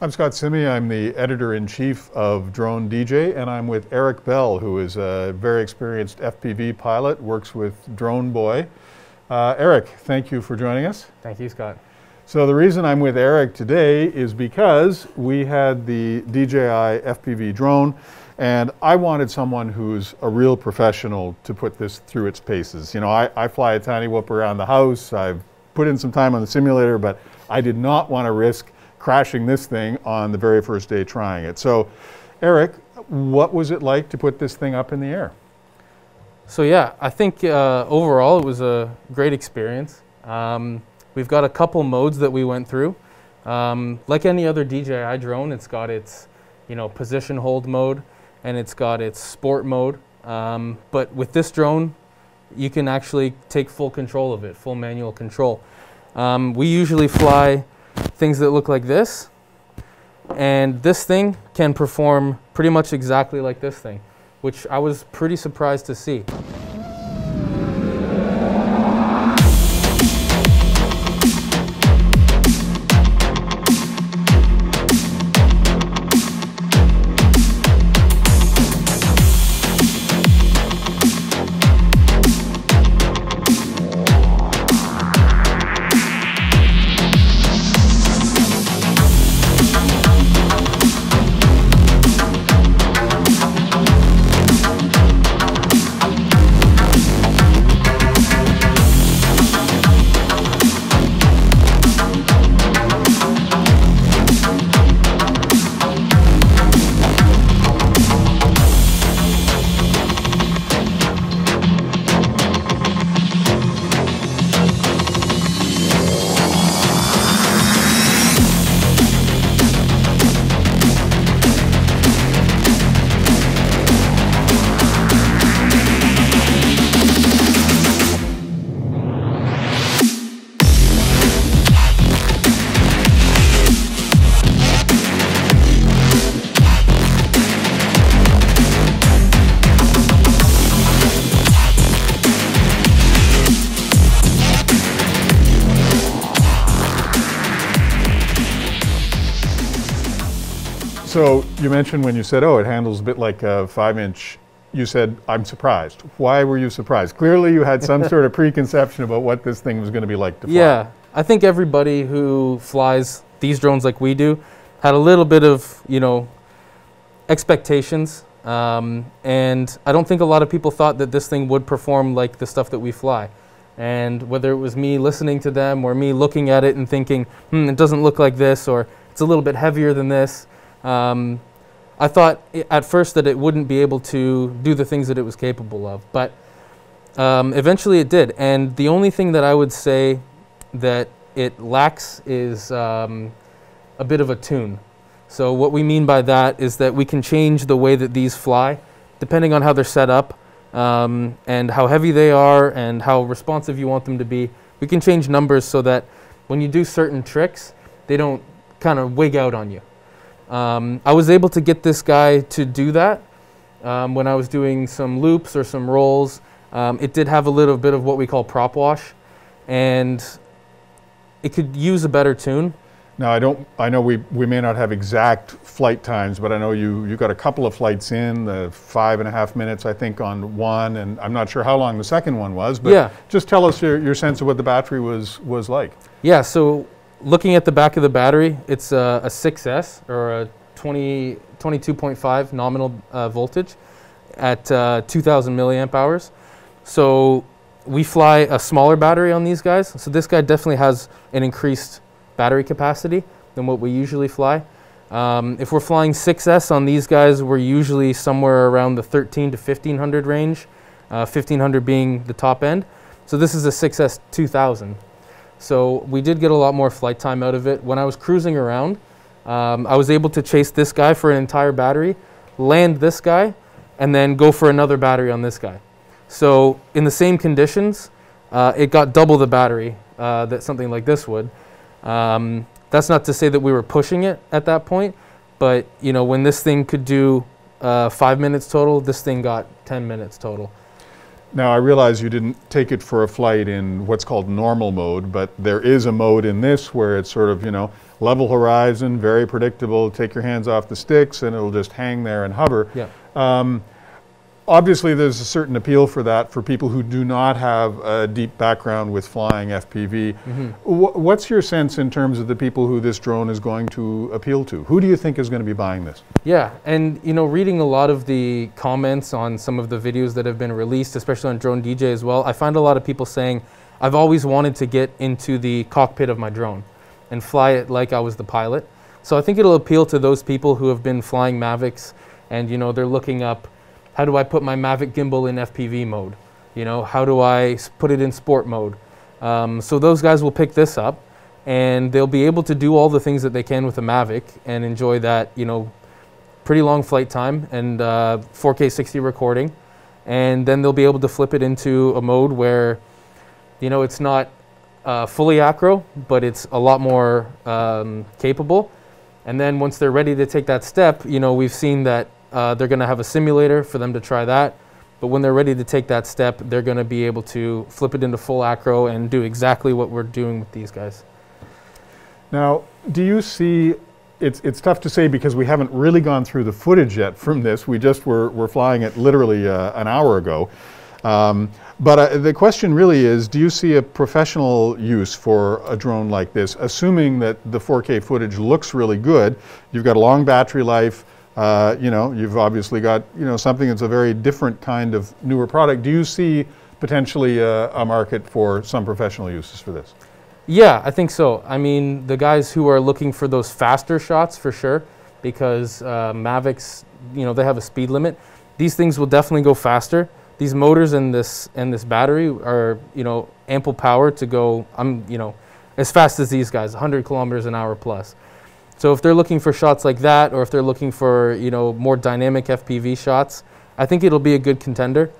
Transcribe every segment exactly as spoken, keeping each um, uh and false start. I'm Scott Simmy, I'm the editor-in-chief of Drone D J, and I'm with Eric Bell, who is a very experienced F P V pilot, works with Drone Boy. Uh, Eric, thank you for joining us. Thank you, Scott. So the reason I'm with Eric today is because we had the D J I F P V drone, and I wanted someone who's a real professional to put this through its paces. You know, I, I fly a tiny whoop around the house, I've put in some time on the simulator, but I did not want to risk crashing this thing on the very first day trying it. So, Eric, what was it like to put this thing up in the air? So yeah, I think uh, overall it was a great experience. Um, we've got a couple modes that we went through. Um, like any other D J I drone, it's got its you know, position hold mode and it's got its sport mode. Um, but with this drone, you can actually take full control of it, full manual control. Um, we usually fly things that look like this, and this thing can perform pretty much exactly like this thing, which I was pretty surprised to see. So you mentioned when you said, oh, it handles a bit like a five inch, you said, I'm surprised. Why were you surprised? Clearly you had some sort of preconception about what this thing was going to be like to fly. Yeah, I think everybody who flies these drones like we do had a little bit of, you know, expectations. Um, and I don't think a lot of people thought that this thing would perform like the stuff that we fly. And whether it was me listening to them or me looking at it and thinking, hmm, it doesn't look like this, or it's a little bit heavier than this. Um, I thought at first that it wouldn't be able to do the things that it was capable of, but um, eventually it did. And the only thing that I would say that it lacks is um, a bit of a tune. So what we mean by that is that we can change the way that these fly depending on how they're set up um, and how heavy they are and how responsive you want them to be. We can change numbers so that when you do certain tricks, they don't kind of wig out on you. Um, I was able to get this guy to do that um, when I was doing some loops or some rolls. Um, it did have a little bit of what we call prop wash, and it could use a better tune. Now I don't. I know we we may not have exact flight times, but I know you you got a couple of flights in the five and a half minutes I think on one, and I'm not sure how long the second one was. But yeah. Just tell us your your sense of what the battery was was like. Yeah. So. Looking at the back of the battery, it's a, a six S or a twenty, twenty-two point five nominal uh, voltage at uh, two thousand milliamp hours. So we fly a smaller battery on these guys. So this guy definitely has an increased battery capacity than what we usually fly. Um, if we're flying six S on these guys, we're usually somewhere around the thirteen to fifteen hundred range, uh, fifteen hundred being the top end. So this is a six S two thousand. So we did get a lot more flight time out of it. When I was cruising around, um, I was able to chase this guy for an entire battery, land this guy, and then go for another battery on this guy. So in the same conditions, uh, it got double the battery uh, that something like this would. Um, that's not to say that we were pushing it at that point, but you know, when this thing could do uh, five minutes total, this thing got ten minutes total. Now, I realize you didn't take it for a flight in what's called normal mode, but there is a mode in this where it's sort of, you know, level horizon, very predictable, take your hands off the sticks and it'll just hang there and hover. Yeah. Um, obviously, there's a certain appeal for that for people who do not have a deep background with flying F P V. Mm-hmm. Wh- what's your sense in terms of the people who this drone is going to appeal to? Who do you think is going to be buying this? Yeah, and you know, reading a lot of the comments on some of the videos that have been released, especially on Drone D J as well, I find a lot of people saying, I've always wanted to get into the cockpit of my drone and fly it like I was the pilot. So I think it'll appeal to those people who have been flying Mavics and you know, they're looking up, how do I put my Mavic gimbal in F P V mode? You know, how do I put it in sport mode? Um, so those guys will pick this up and they'll be able to do all the things that they can with a Mavic and enjoy that, you know, pretty long flight time and uh, four K sixty recording. And then they'll be able to flip it into a mode where, you know, it's not uh, fully acro, but it's a lot more um, capable. And then once they're ready to take that step, you know, we've seen that Uh, they're going to have a simulator for them to try that. But when they're ready to take that step, they're going to be able to flip it into full acro and do exactly what we're doing with these guys. Now, do you see, it's, it's tough to say because we haven't really gone through the footage yet from this. We just were, were flying it literally uh, an hour ago. Um, but uh, the question really is, do you see a professional use for a drone like this? Assuming that the four K footage looks really good, you've got a long battery life, Uh, you know, you've obviously got, you know, something that's a very different kind of newer product. Do you see potentially a, a market for some professional uses for this? Yeah, I think so. I mean, the guys who are looking for those faster shots for sure, because uh, Mavics, you know, they have a speed limit. These things will definitely go faster. These motors and this and this battery are, you know, ample power to go, I'm, you know, as fast as these guys, one hundred kilometers an hour plus. So if they're looking for shots like that, or if they're looking for, you know, more dynamic F P V shots, I think it'll be a good contender.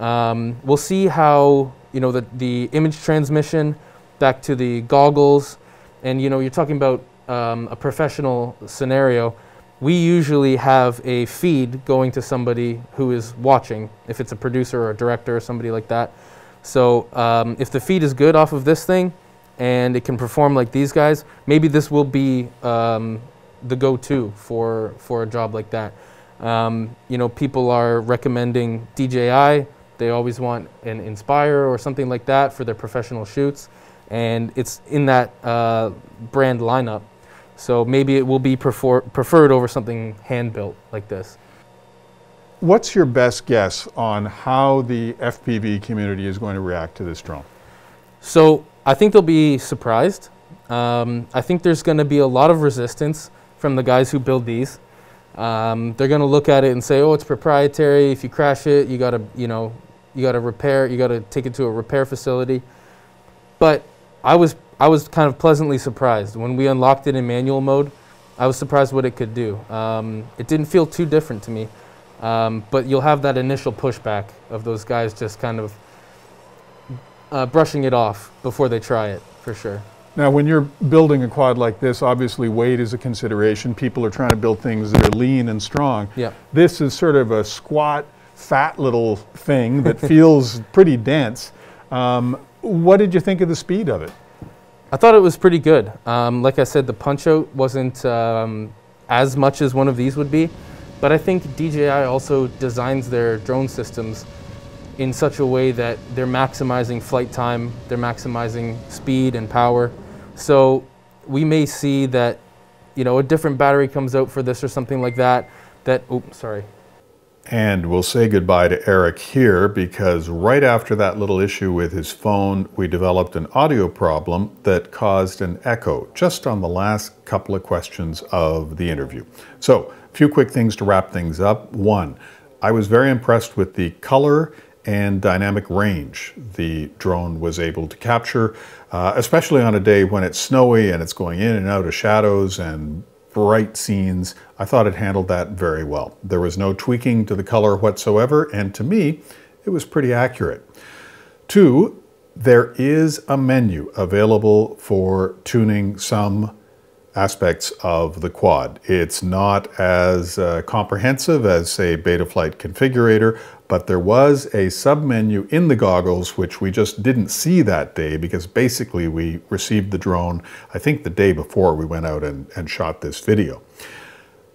Um, we'll see how, you know, the, the image transmission back to the goggles, and, you know, you're talking about um, a professional scenario. We usually have a feed going to somebody who is watching, if it's a producer or a director or somebody like that. So um, if the feed is good off of this thing, and it can perform like these guys, maybe this will be um, the go-to for, for a job like that. Um, you know, people are recommending D J I. They always want an Inspire or something like that for their professional shoots. And it's in that uh, brand lineup. So maybe it will be prefer preferred over something hand-built like this. What's your best guess on how the F P V community is going to react to this drone? So I think they'll be surprised. Um, I think there's going to be a lot of resistance from the guys who build these. Um, they're going to look at it and say, "Oh, it's proprietary. If you crash it, you got to, you know, you got to repair. You got to take it to a repair facility." But I was, I was kind of pleasantly surprised when we unlocked it in manual mode. I was surprised what it could do. Um, it didn't feel too different to me. Um, but you'll have that initial pushback of those guys just kind of Uh, brushing it off before they try it, for sure. Now, when you're building a quad like this, obviously weight is a consideration. People are trying to build things that are lean and strong. Yeah. This is sort of a squat, fat little thing that feels pretty dense. Um, what did you think of the speed of it? I thought it was pretty good. Um, like I said, the punch-out wasn't um, as much as one of these would be, but I think D J I also designs their drone systems in such a way that they're maximizing flight time, they're maximizing speed and power. So we may see that, you know, a different battery comes out for this or something like that, that, oops, sorry. And we'll say goodbye to Eric here because right after that little issue with his phone, we developed an audio problem that caused an echo just on the last couple of questions of the interview. So a few quick things to wrap things up. One, I was very impressed with the color and dynamic range the drone was able to capture, uh, especially on a day when it's snowy and it's going in and out of shadows and bright scenes. I thought it handled that very well. There was no tweaking to the color whatsoever, and to me, it was pretty accurate. Two, there is a menu available for tuning some aspects of the quad. It's not as uh, comprehensive as, say, Betaflight Configurator, but there was a submenu in the goggles which we just didn't see that day because basically we received the drone, I think the day before we went out and, and shot this video.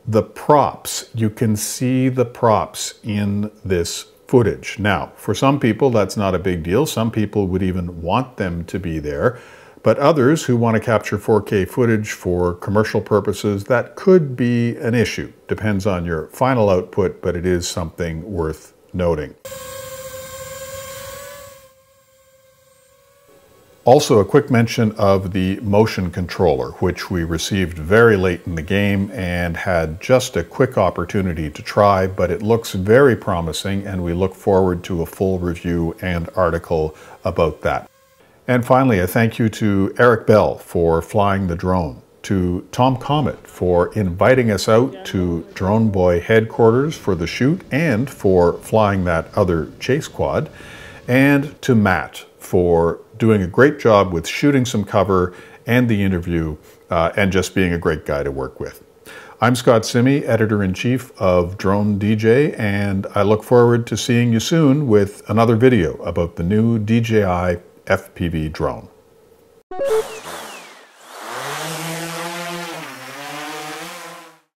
The props, you can see the props in this footage. Now, for some people, that's not a big deal. Some people would even want them to be there. But others who want to capture four K footage for commercial purposes, that could be an issue. Depends on your final output, but it is something worth noting. Also, a quick mention of the motion controller, which we received very late in the game and had just a quick opportunity to try, but it looks very promising and we look forward to a full review and article about that. And finally, a thank you to Eric Bell for flying the drone, to Tom Comet for inviting us out to Drone Boy headquarters for the shoot and for flying that other chase quad, and to Matt for doing a great job with shooting some cover and the interview uh, and just being a great guy to work with. I'm Scott Simmy, Editor-in-Chief of Drone D J, and I look forward to seeing you soon with another video about the new D J I F P V drone.